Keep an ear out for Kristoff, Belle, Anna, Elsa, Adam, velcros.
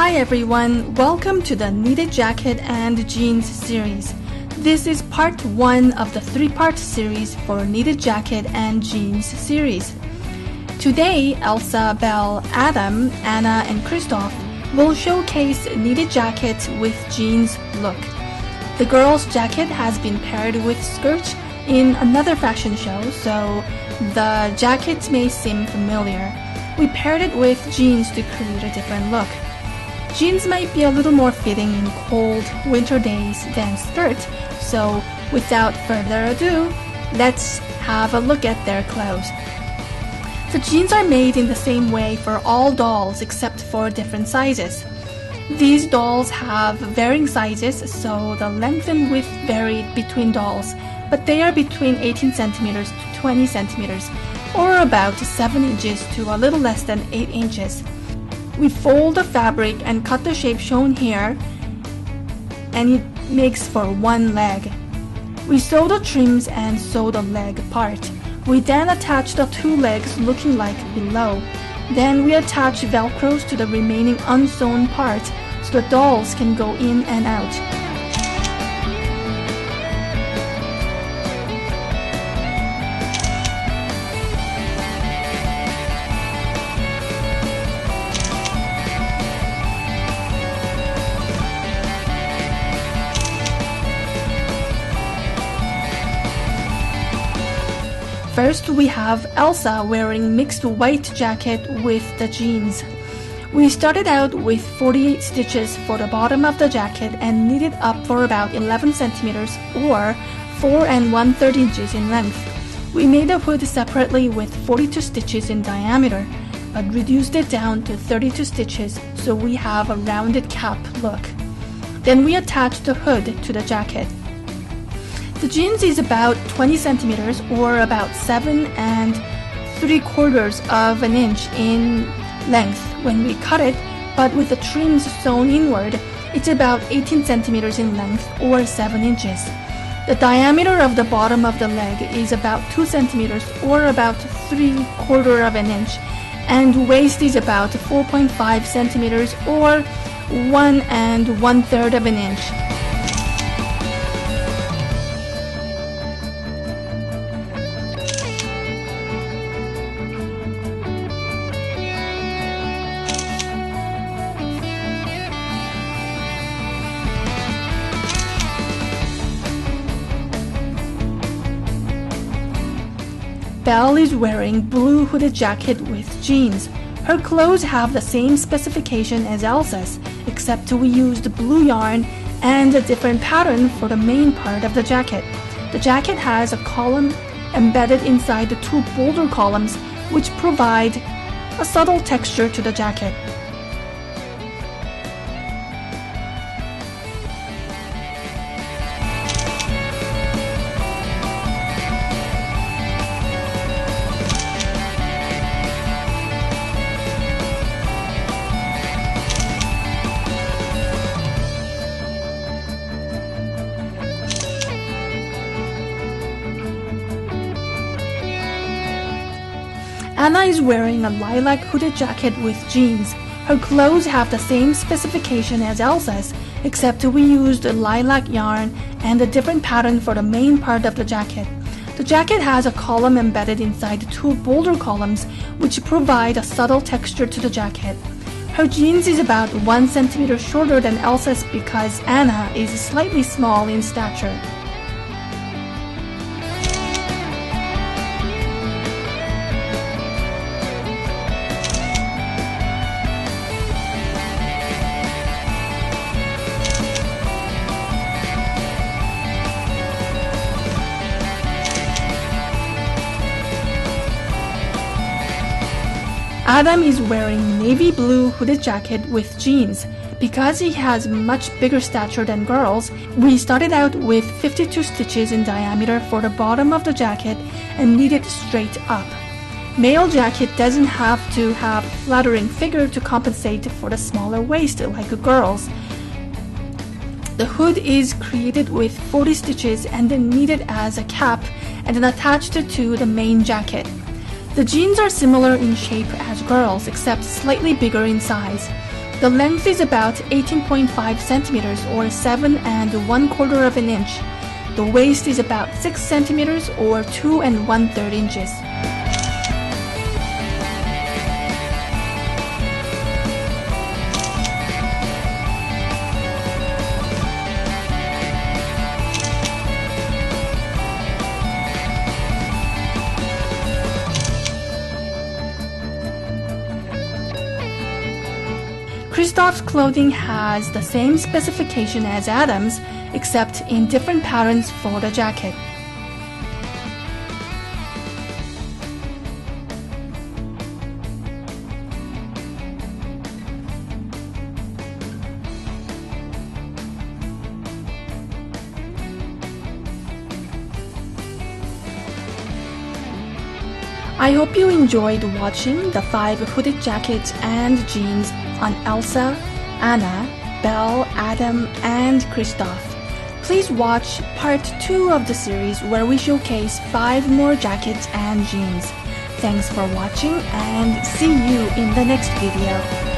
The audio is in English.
Hi everyone, welcome to the Knitted Jacket and Jeans series. This is part 1 of the 3-part series for Knitted Jacket and Jeans series. Today, Elsa, Belle, Adam, Anna, and Kristoff will showcase Knitted Jacket with Jeans look. The girls' jacket has been paired with skirt in another fashion show, so the jacket may seem familiar. We paired it with jeans to create a different look. Jeans might be a little more fitting in cold winter days than skirt, so without further ado, let's have a look at their clothes. The jeans are made in the same way for all dolls except for different sizes. These dolls have varying sizes, so the length and width varied between dolls, but they are between 18 centimeters to 20 centimeters, or about 7 inches to a little less than 8 inches. We fold the fabric and cut the shape shown here, and it makes for one leg. We sew the trims and sew the leg part. We then attach the two legs looking like below. Then we attach velcros to the remaining unsewn part so the dolls can go in and out. First, we have Elsa wearing mixed white jacket with the jeans. We started out with 48 stitches for the bottom of the jacket and knitted up for about 11 centimeters or 4 1/3 inches in length. We made the hood separately with 42 stitches in diameter, but reduced it down to 32 stitches so we have a rounded cap look. Then we attached the hood to the jacket. The jeans is about 20 centimeters or about 7 3/4 of an inch in length when we cut it, but with the trims sewn inward, it's about 18 centimeters in length or 7 inches. The diameter of the bottom of the leg is about 2 centimeters or about 3/4 of an inch, and waist is about 4.5 centimeters or 1 1/3 of an inch. Belle is wearing blue hooded jacket with jeans. Her clothes have the same specification as Elsa's, except we used blue yarn and a different pattern for the main part of the jacket. The jacket has a column embedded inside the two bolder columns, which provide a subtle texture to the jacket. Anna is wearing a lilac hooded jacket with jeans. Her clothes have the same specification as Elsa's, except we used lilac yarn and a different pattern for the main part of the jacket. The jacket has a column embedded inside two bolder columns, which provide a subtle texture to the jacket. Her jeans is about 1 centimeter shorter than Elsa's because Anna is slightly small in stature. Adam is wearing navy blue hooded jacket with jeans. Because he has much bigger stature than girls, we started out with 52 stitches in diameter for the bottom of the jacket and knitted straight up. Male jacket doesn't have to have flattering figure to compensate for the smaller waist like a girl's. The hood is created with 40 stitches and then knitted as a cap and then attached to the main jacket. The jeans are similar in shape as girls, except slightly bigger in size. The length is about 18.5 centimeters or 7 1/4 of an inch. The waist is about 6 centimeters or 2 1/3 inches. Kristoff's clothing has the same specification as Adam's, except in different patterns for the jacket. I hope you enjoyed watching the 5 hooded jackets and jeans on Elsa, Anna, Belle, Adam, and Kristoff. Please watch part 2 of the series where we showcase 5 more jackets and jeans. Thanks for watching and see you in the next video.